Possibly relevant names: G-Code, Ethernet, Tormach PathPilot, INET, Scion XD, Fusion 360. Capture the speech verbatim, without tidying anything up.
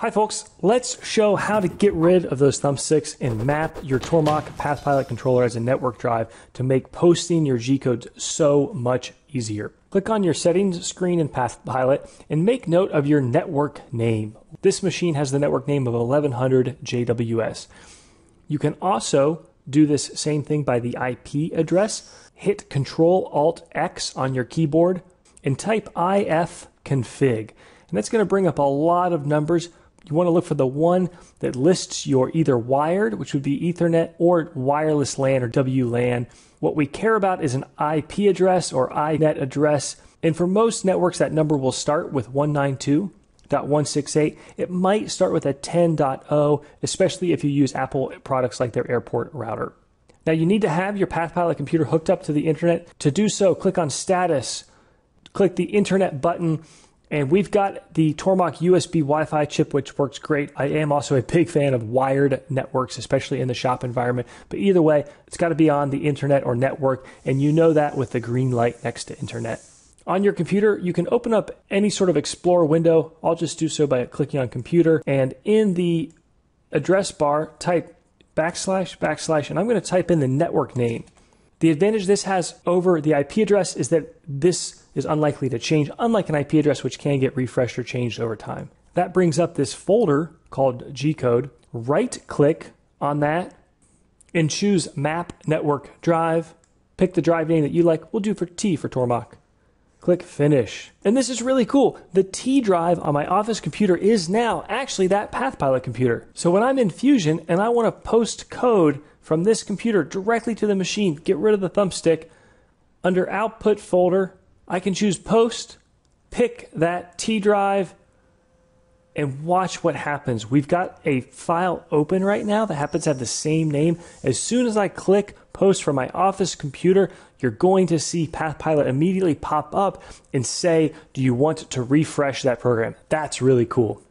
Hi folks, let's show how to get rid of those thumbsticks and map your Tormach PathPilot controller as a network drive to make posting your G-codes so much easier. Click on your settings screen in PathPilot and make note of your network name. This machine has the network name of eleven hundred J W S. You can also do this same thing by the I P address. Hit control alt X on your keyboard and type I F config. And that's going to bring up a lot of numbers. You want to look for the one that lists your either wired, which would be Ethernet, or wireless LAN or W LAN. What we care about is an I P address or I net address. And for most networks, that number will start with one ninety-two dot one sixty-eight. It might start with a ten dot zero, especially if you use Apple products like their airport router. Now you need to have your PathPilot computer hooked up to the internet. To do so, click on status, click the internet button, and we've got the Tormach U S B Wi-Fi chip, which works great. I am also a big fan of wired networks, especially in the shop environment. But either way, it's got to be on the internet or network, and you know that with the green light next to internet. On your computer, you can open up any sort of Explorer window. I'll just do so by clicking on computer. And in the address bar, type backslash, backslash, and I'm going to type in the network name. The advantage this has over the I P address is that this is unlikely to change, unlike an I P address, which can get refreshed or changed over time. That brings up this folder called G code. Right-click on that and choose Map Network Drive. Pick the drive name that you like. We'll do for T for Tormach. Click Finish. And this is really cool. The T drive on my office computer is now actually that PathPilot computer. So when I'm in Fusion and I want to post code from this computer directly to the machine, get rid of the thumbstick, under Output folder, I can choose Post, pick that T drive, and watch what happens. We've got a file open right now that happens to have the same name. As soon as I click Post from my office computer, you're going to see PathPilot immediately pop up and say, do you want to refresh that program? That's really cool.